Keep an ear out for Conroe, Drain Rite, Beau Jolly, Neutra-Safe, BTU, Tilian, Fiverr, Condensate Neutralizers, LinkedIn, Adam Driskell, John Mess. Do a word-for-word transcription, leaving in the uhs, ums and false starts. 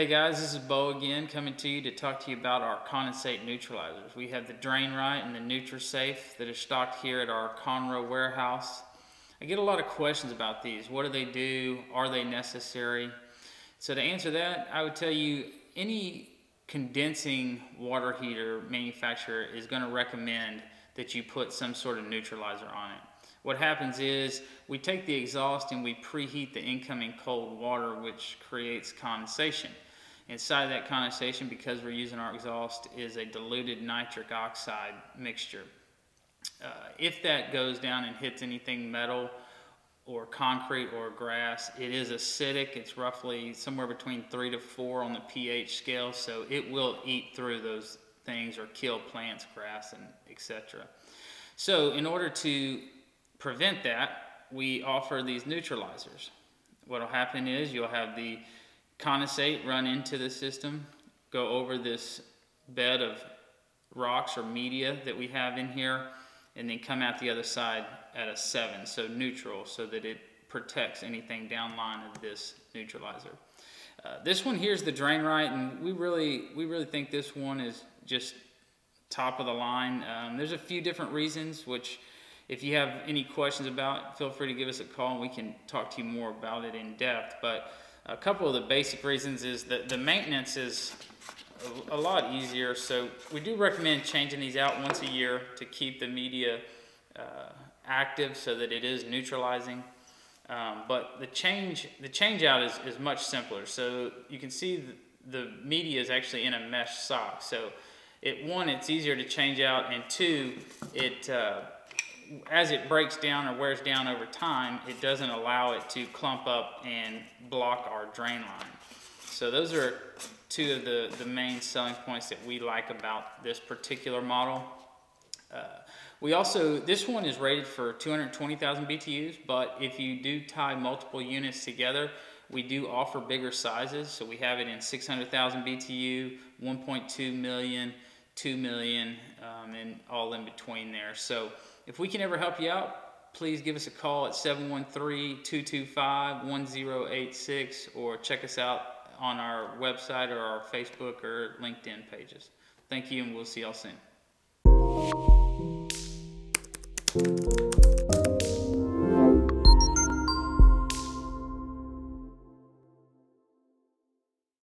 Hey guys, this is Bo again, coming to you to talk to you about our condensate neutralizers. We have the Drain Rite and the Neutra-Safe that are stocked here at our Conroe warehouse. I get a lot of questions about these. What do they do? Are they necessary? So to answer that, I would tell you any condensing water heater manufacturer is going to recommend that you put some sort of neutralizer on it. What happens is we take the exhaust and we preheat the incoming cold water, which creates condensation. Inside that condensation, because we're using our exhaust, is a diluted nitric oxide mixture. Uh, if that goes down and hits anything metal or concrete or grass, it is acidic. It's roughly somewhere between three to four on the pH scale, so it will eat through those things or kill plants, grass, and et cetera. So in order to prevent that, we offer these neutralizers. What will happen is you'll have the condensate run into the system, go over this bed of rocks or media that we have in here, and then come out the other side at a seven, so neutral, so that it protects anything downline of this neutralizer. Uh, this one here is the Drain Rite, and we really, we really think this one is just top of the line. Um, there's a few different reasons, which if you have any questions about, feel free to give us a call and we can talk to you more about it in depth. But a couple of the basic reasons is that the maintenance is a lot easier. So we do recommend changing these out once a year to keep the media uh, active so that it is neutralizing. Um, but the change, the change out is, is much simpler. So you can see the, the media is actually in a mesh sock. So it, one, it's easier to change out, and two, it uh, as it breaks down or wears down over time, it doesn't allow it to clump up and block our drain line. So those are two of the, the main selling points that we like about this particular model. Uh, we also, this one is rated for two hundred twenty thousand B T Us, but if you do tie multiple units together, we do offer bigger sizes. So we have it in six hundred thousand B T U, one point two million, two million, um, and all in between there. So if we can ever help you out, please give us a call at seven one three, two two five, one zero eight six or check us out on our website or our Facebook or LinkedIn pages. Thank you, and we'll see y'all soon.